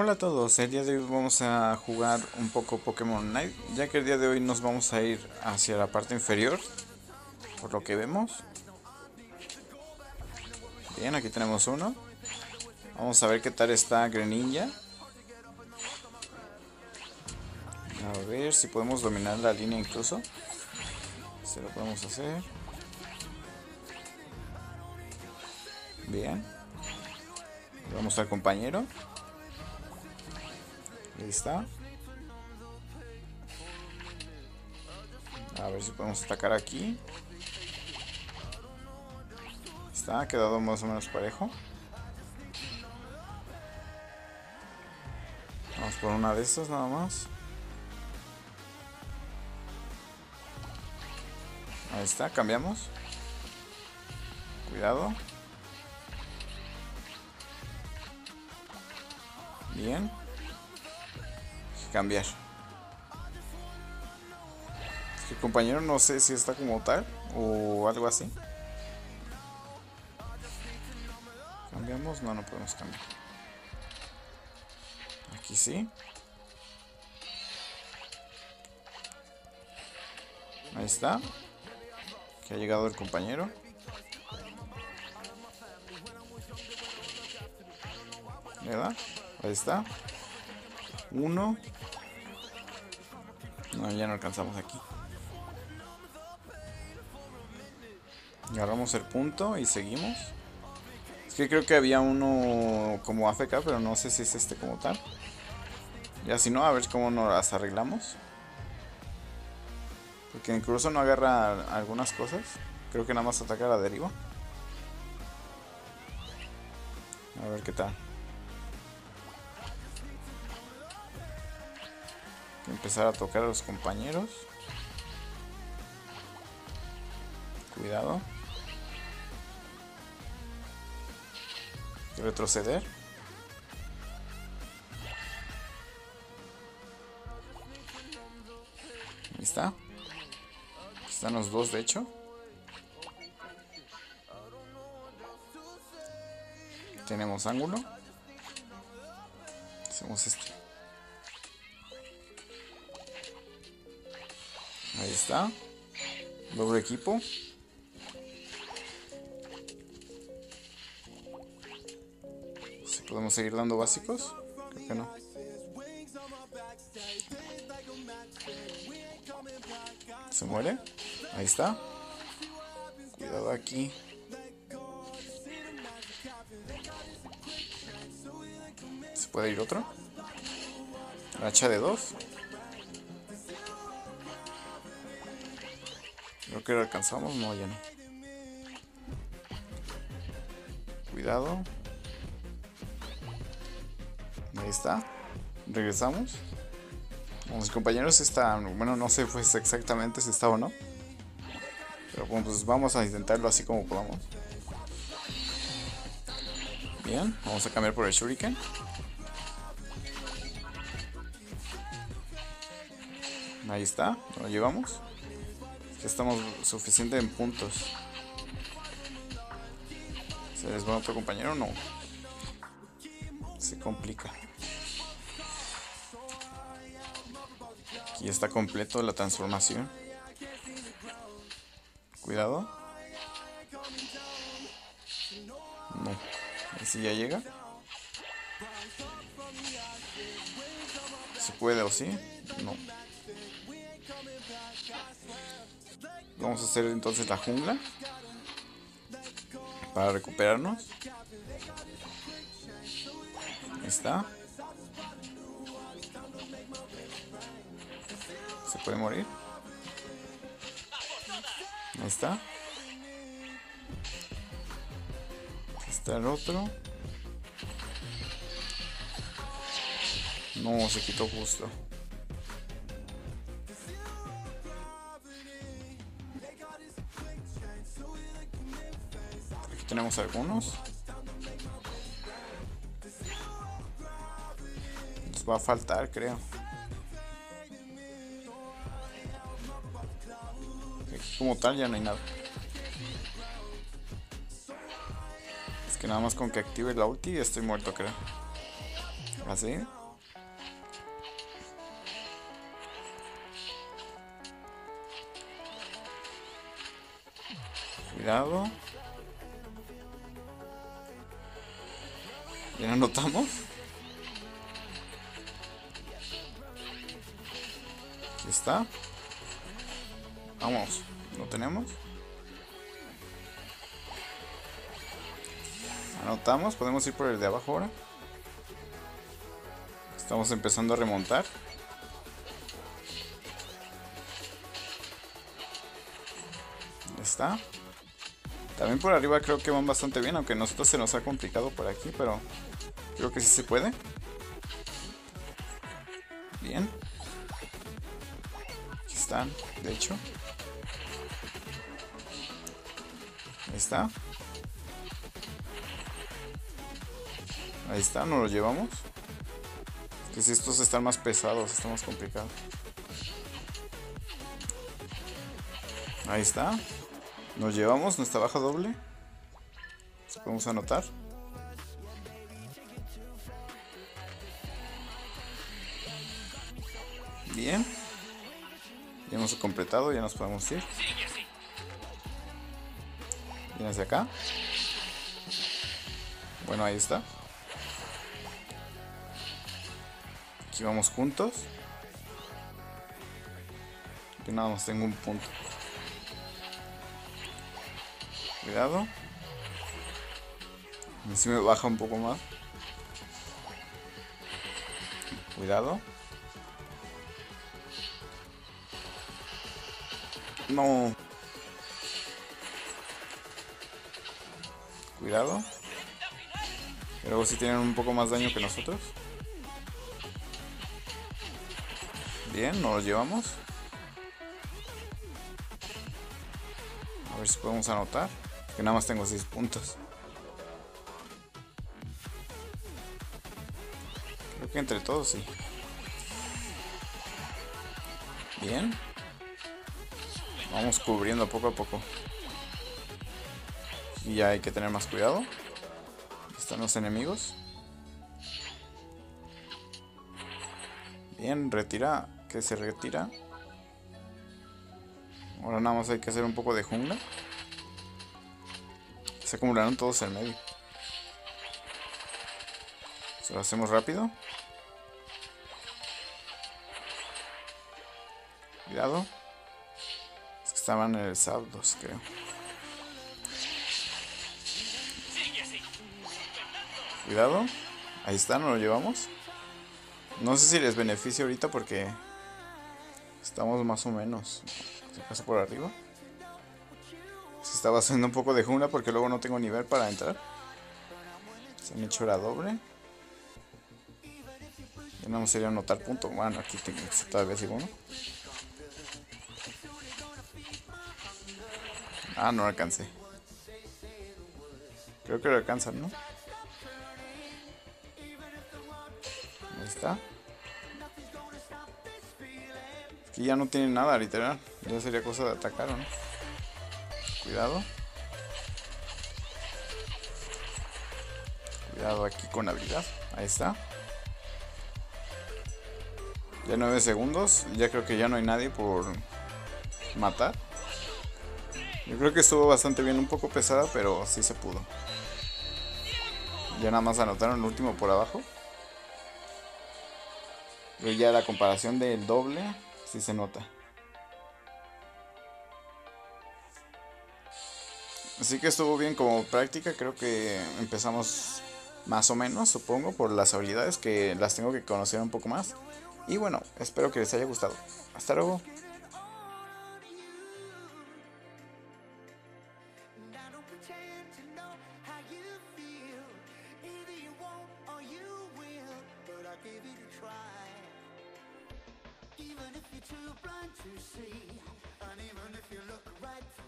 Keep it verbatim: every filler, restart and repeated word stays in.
Hola a todos, el día de hoy vamos a jugar un poco Pokémon Unite, ya que el día de hoy nos vamos a ir hacia la parte inferior, por lo que vemos. Bien, aquí tenemos uno. Vamos a ver qué tal está Greninja. A ver si podemos dominar la línea incluso. Si lo podemos hacer. Bien. Vamos al compañero. Ahí está. A ver si podemos atacar aquí. Está, ha quedado más o menos parejo. Vamos por una de estas nada más. Ahí está, cambiamos. Cuidado. Bien. Cambiar. El compañero no sé si está como tal o algo así. Cambiamos, no, no podemos cambiar. Aquí sí. Ahí está. Que ha llegado el compañero. ¿Verdad? Ahí está. Uno. No, ya no alcanzamos aquí. Agarramos el punto y seguimos. Es que creo que había uno como A F K, pero no sé si es este como tal. Ya si no, a ver cómo nos las arreglamos. Porque incluso no agarra algunas cosas. Creo que nada más ataca a la deriva. A ver qué tal. Empezar a tocar a los compañeros. Cuidado. Retroceder. Ahí está. Están los dos, de hecho. Tenemos ángulo. Hacemos este. Ahí está. Doble equipo. Si podemos seguir dando básicos. Creo que no. Se muere. Ahí está. Cuidado aquí. ¿Se puede ir otro? Racha de dos. Creo que lo alcanzamos, no, ya no. Cuidado. Ahí está. Regresamos. Los compañeros están, bueno, no sé pues exactamente si está o no. Pero bueno, pues vamos a intentarlo así como podamos. Bien, vamos a cambiar por el Shuriken. Ahí está, lo llevamos. Ya estamos suficiente en puntos. ¿Se les va otro compañero? No. Se complica. Aquí está completo la transformación. Cuidado. No. A ver si ya llega. ¿Se puede o sí? No. Vamos a hacer entonces la jungla para recuperarnos. Ahí está. Se puede morir. Ahí está. Ahí está el otro. No, se quitó justo. Tenemos algunos. Nos va a faltar, creo. Aquí como tal ya no hay nada. Es que nada más con que active la ulti estoy muerto, creo. Así. Cuidado. ¿Ya nos notamos? Aquí está. Vamos, ¿lo tenemos? Anotamos, podemos ir por el de abajo ahora. Estamos empezando a remontar. Ya está. También por arriba creo que van bastante bien, aunque a nosotros se nos ha complicado por aquí, pero creo que sí se puede. Bien. Aquí están, de hecho. Ahí está. Ahí está, nos lo llevamos. Es que si estos están más pesados, está más complicado. Ahí está. Nos llevamos nuestra baja doble. Nos podemos anotar. Bien. Ya hemos completado, ya nos podemos ir. Viene hacia acá. Bueno, ahí está. Aquí vamos juntos. Yo nada más tengo un punto. Cuidado. A mí sí me baja un poco más. Cuidado. No. Cuidado. Pero si sí tienen un poco más daño que nosotros. Bien, nos lo llevamos. A ver si podemos anotar. Que nada más tengo seis puntos. Creo que entre todos sí. Bien. Vamos cubriendo poco a poco. Y ya hay que tener más cuidado. Están los enemigos. Bien, retira. Que se retira. Ahora nada más hay que hacer un poco de jungla. Se acumularon todos en medio. Se lo hacemos rápido. Cuidado. Es que estaban en el Zapdos, creo. Cuidado. Ahí está, nos lo llevamos. No sé si les beneficia ahorita porque estamos más o menos. Se pasa por arriba. Se estaba haciendo un poco de jungla porque luego no tengo nivel para entrar. Se han hecho la doble. Ya no sería anotar punto. Bueno, aquí tengo todavía sigo uno. Ah, no lo alcancé. Creo que lo alcanzan, ¿no? Ahí está. Es que ya no tienen nada, literal. Ya sería cosa de atacar, ¿o no? Cuidado. Cuidado aquí con habilidad. Ahí está. Ya nueve segundos. Ya creo que ya no hay nadie por matar. Yo creo que estuvo bastante bien. Un poco pesada, pero sí se pudo. Ya nada más anotaron el último por abajo. Pero ya la comparación del doble sí se nota. Así que estuvo bien como práctica. Creo que empezamos más o menos, supongo, por las habilidades que las tengo que conocer un poco más. Y bueno, espero que les haya gustado. Hasta luego. Even if you're too blind to see, and even if you look right